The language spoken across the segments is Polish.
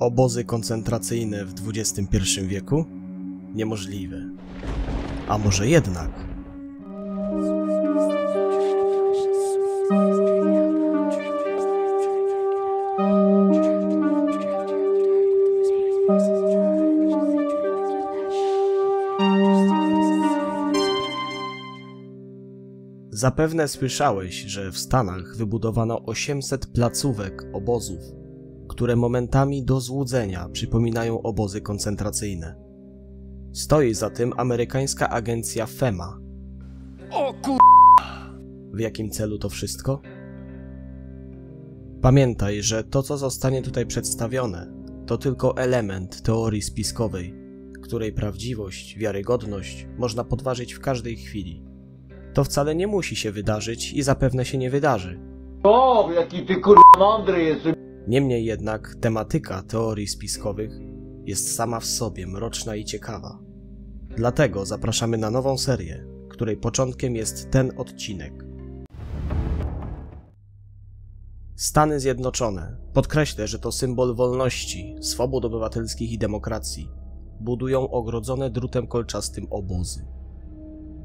Obozy koncentracyjne w XXI wieku? Niemożliwe. A może jednak? Zapewne słyszałeś, że w Stanach wybudowano 800 placówek obozów, które momentami do złudzenia przypominają obozy koncentracyjne. Stoi za tym amerykańska agencja FEMA. O kur... W jakim celu to wszystko? Pamiętaj, że to, co zostanie tutaj przedstawione, to tylko element teorii spiskowej, której prawdziwość, wiarygodność można podważyć w każdej chwili. To wcale nie musi się wydarzyć i zapewne się nie wydarzy. O, jaki ty kurwa mądry jesteś! Niemniej jednak tematyka teorii spiskowych jest sama w sobie mroczna i ciekawa. Dlatego zapraszamy na nową serię, której początkiem jest ten odcinek. Stany Zjednoczone, podkreślę, że to symbol wolności, swobód obywatelskich i demokracji, budują ogrodzone drutem kolczastym obozy.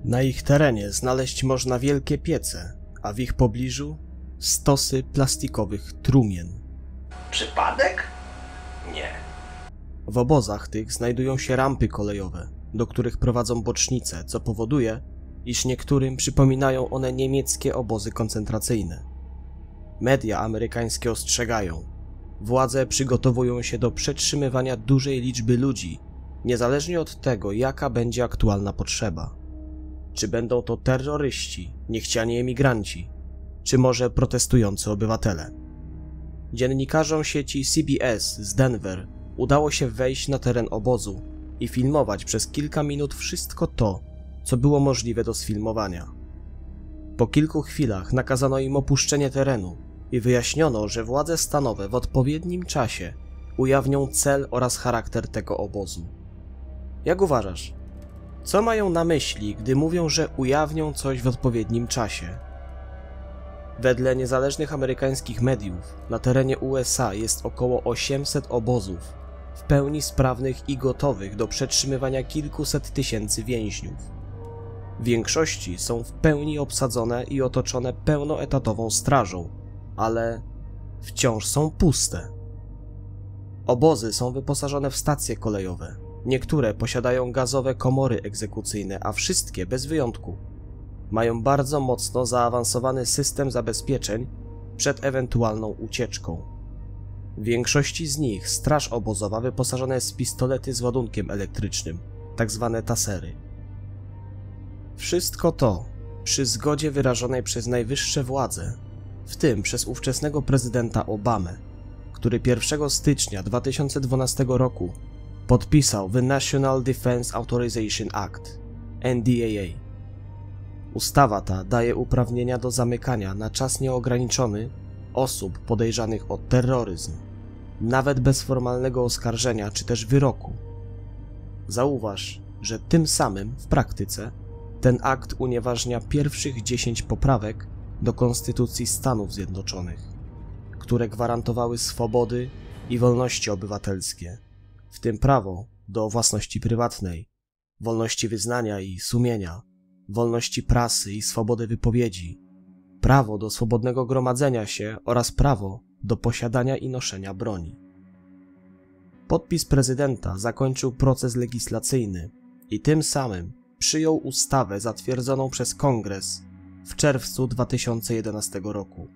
Na ich terenie znaleźć można wielkie piece, a w ich pobliżu stosy plastikowych trumien. Przypadek? Nie. W obozach tych znajdują się rampy kolejowe, do których prowadzą bocznice, co powoduje, iż niektórym przypominają one niemieckie obozy koncentracyjne. Media amerykańskie ostrzegają. Władze przygotowują się do przetrzymywania dużej liczby ludzi, niezależnie od tego, jaka będzie aktualna potrzeba. Czy będą to terroryści, niechciani emigranci, czy może protestujący obywatele? Dziennikarzom sieci CBS z Denver udało się wejść na teren obozu i filmować przez kilka minut wszystko to, co było możliwe do sfilmowania. Po kilku chwilach nakazano im opuszczenie terenu i wyjaśniono, że władze stanowe w odpowiednim czasie ujawnią cel oraz charakter tego obozu. Jak uważasz? Co mają na myśli, gdy mówią, że ujawnią coś w odpowiednim czasie? Wedle niezależnych amerykańskich mediów na terenie USA jest około 800 obozów, w pełni sprawnych i gotowych do przetrzymywania kilkuset tysięcy więźniów. W większości są w pełni obsadzone i otoczone pełnoetatową strażą, ale wciąż są puste. Obozy są wyposażone w stacje kolejowe. Niektóre posiadają gazowe komory egzekucyjne, a wszystkie bez wyjątku mają bardzo mocno zaawansowany system zabezpieczeń przed ewentualną ucieczką. W większości z nich straż obozowa wyposażona jest w pistolety z ładunkiem elektrycznym, tzw. tasery. Wszystko to przy zgodzie wyrażonej przez najwyższe władze, w tym przez ówczesnego prezydenta Obamę, który 1 stycznia 2012 roku podpisał The National Defense Authorization Act, NDAA. Ustawa ta daje uprawnienia do zamykania na czas nieograniczony osób podejrzanych o terroryzm, nawet bez formalnego oskarżenia czy też wyroku. Zauważ, że tym samym w praktyce ten akt unieważnia pierwszych 10 poprawek do Konstytucji Stanów Zjednoczonych, które gwarantowały swobody i wolności obywatelskie, w tym prawo do własności prywatnej, wolności wyznania i sumienia, wolności prasy i swobody wypowiedzi, prawo do swobodnego gromadzenia się oraz prawo do posiadania i noszenia broni. Podpis prezydenta zakończył proces legislacyjny i tym samym przyjął ustawę zatwierdzoną przez Kongres w czerwcu 2011 roku.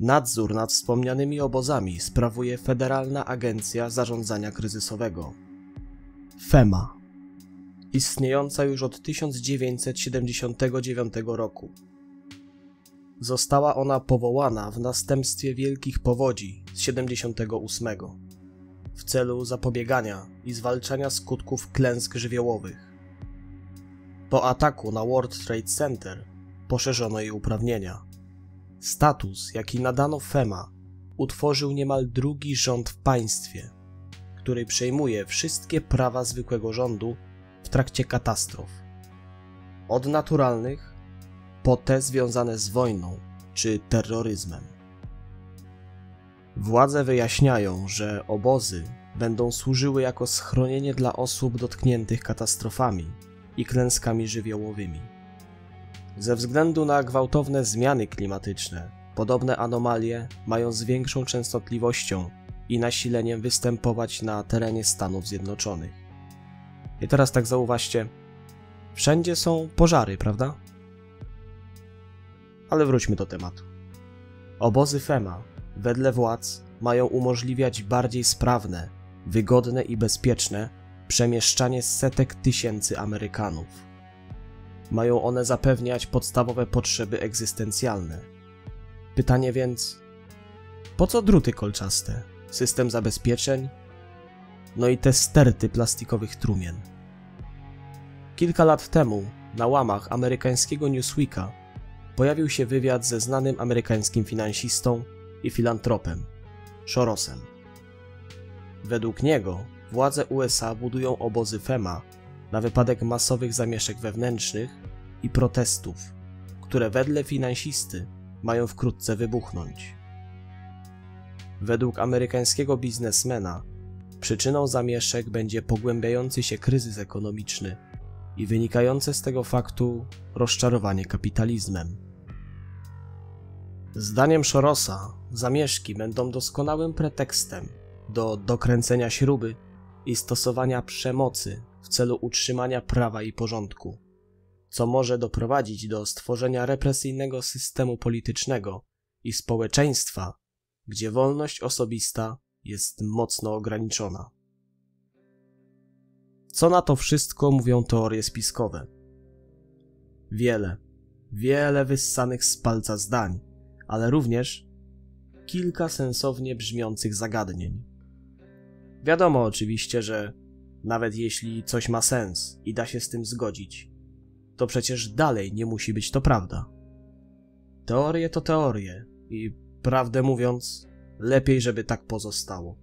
Nadzór nad wspomnianymi obozami sprawuje Federalna Agencja Zarządzania Kryzysowego – FEMA, istniejąca już od 1979 roku. Została ona powołana w następstwie wielkich powodzi z 1978 w celu zapobiegania i zwalczania skutków klęsk żywiołowych. Po ataku na World Trade Center poszerzono jej uprawnienia. Status, jaki nadano FEMA, utworzył niemal drugi rząd w państwie, który przejmuje wszystkie prawa zwykłego rządu w trakcie katastrof. Od naturalnych, po te związane z wojną czy terroryzmem. Władze wyjaśniają, że obozy będą służyły jako schronienie dla osób dotkniętych katastrofami i klęskami żywiołowymi. Ze względu na gwałtowne zmiany klimatyczne, podobne anomalie mają z większą częstotliwością i nasileniem występować na terenie Stanów Zjednoczonych. I teraz tak zauważcie, wszędzie są pożary, prawda? Ale wróćmy do tematu. Obozy FEMA, wedle władz, mają umożliwiać bardziej sprawne, wygodne i bezpieczne przemieszczanie setek tysięcy Amerykanów. Mają one zapewniać podstawowe potrzeby egzystencjalne. Pytanie więc, po co druty kolczaste, system zabezpieczeń, no i te sterty plastikowych trumien? Kilka lat temu na łamach amerykańskiego Newsweeka pojawił się wywiad ze znanym amerykańskim finansistą i filantropem, Sorosem. Według niego władze USA budują obozy FEMA na wypadek masowych zamieszek wewnętrznych i protestów, które wedle finansisty mają wkrótce wybuchnąć. Według amerykańskiego biznesmena przyczyną zamieszek będzie pogłębiający się kryzys ekonomiczny i wynikające z tego faktu rozczarowanie kapitalizmem. Zdaniem Sorosa zamieszki będą doskonałym pretekstem do dokręcenia śruby i stosowania przemocy w celu utrzymania prawa i porządku, co może doprowadzić do stworzenia represyjnego systemu politycznego i społeczeństwa, gdzie wolność osobista jest mocno ograniczona. Co na to wszystko mówią teorie spiskowe? Wiele wyssanych z palca zdań, ale również kilka sensownie brzmiących zagadnień. Wiadomo oczywiście, że nawet jeśli coś ma sens i da się z tym zgodzić, to przecież dalej nie musi być to prawda. Teorie to teorie i prawdę mówiąc, lepiej, żeby tak pozostało.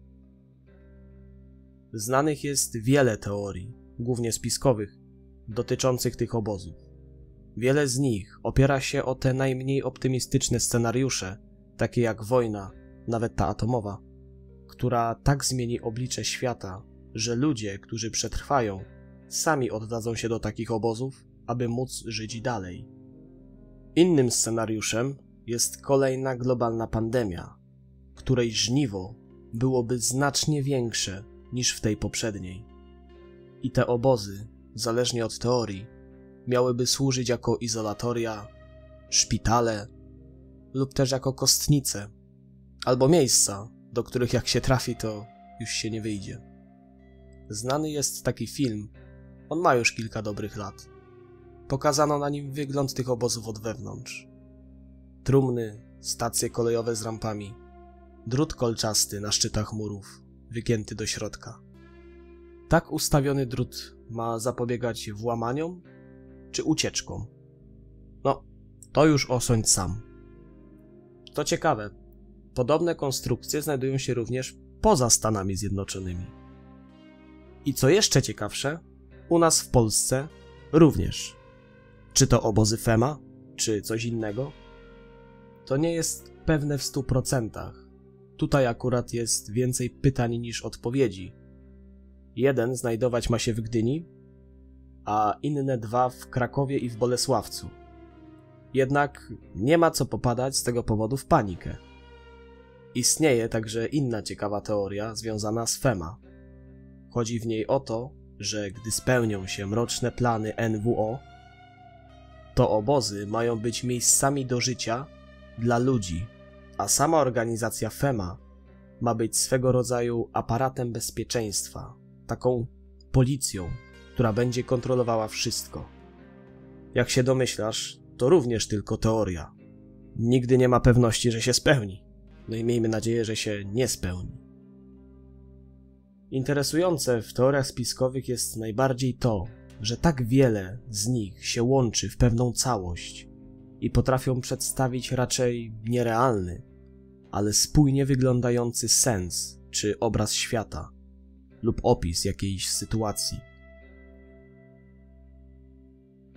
Znanych jest wiele teorii, głównie spiskowych, dotyczących tych obozów. Wiele z nich opiera się o te najmniej optymistyczne scenariusze, takie jak wojna, nawet ta atomowa, która tak zmieni oblicze świata, że ludzie, którzy przetrwają, sami oddadzą się do takich obozów, aby móc żyć dalej. Innym scenariuszem jest kolejna globalna pandemia, której żniwo byłoby znacznie większe niż w tej poprzedniej. I te obozy, zależnie od teorii, miałyby służyć jako izolatoria, szpitale lub też jako kostnice, albo miejsca, do których jak się trafi, to już się nie wyjdzie. Znany jest taki film, on ma już kilka dobrych lat. Pokazano na nim wygląd tych obozów od wewnątrz. Trumny, stacje kolejowe z rampami, drut kolczasty na szczytach murów, wygięty do środka. Tak ustawiony drut ma zapobiegać włamaniom czy ucieczkom? No, to już osądź sam. To ciekawe, podobne konstrukcje znajdują się również poza Stanami Zjednoczonymi. I co jeszcze ciekawsze, u nas w Polsce również. Czy to obozy FEMA, czy coś innego? To nie jest pewne w 100%. Tutaj akurat jest więcej pytań niż odpowiedzi. Jeden znajdować ma się w Gdyni, a inne dwa w Krakowie i w Bolesławcu. Jednak nie ma co popadać z tego powodu w panikę. Istnieje także inna ciekawa teoria związana z FEMA. Chodzi w niej o to, że gdy spełnią się mroczne plany NWO, to obozy mają być miejscami do życia dla ludzi, a sama organizacja FEMA ma być swego rodzaju aparatem bezpieczeństwa, taką policją, która będzie kontrolowała wszystko. Jak się domyślasz, to również tylko teoria. Nigdy nie ma pewności, że się spełni. No i miejmy nadzieję, że się nie spełni. Interesujące w teoriach spiskowych jest najbardziej to, że tak wiele z nich się łączy w pewną całość i potrafią przedstawić raczej nierealny, ale spójnie wyglądający sens czy obraz świata lub opis jakiejś sytuacji.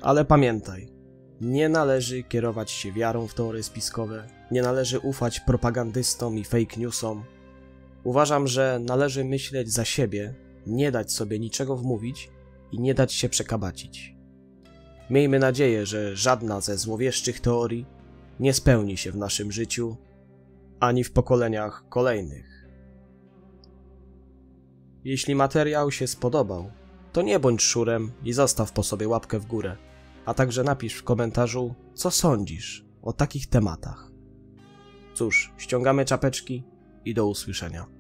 Ale pamiętaj, nie należy kierować się wiarą w teorie spiskowe Nie należy ufać propagandystom i fake newsom. Uważam, że należy myśleć za siebie, nie dać sobie niczego wmówić i nie dać się przekabacić. Miejmy nadzieję, że żadna ze złowieszczych teorii nie spełni się w naszym życiu, ani w pokoleniach kolejnych. Jeśli materiał się spodobał, to nie bądź szurem i zostaw po sobie łapkę w górę, a także napisz w komentarzu, co sądzisz o takich tematach. Cóż, ściągamy czapeczki i do usłyszenia.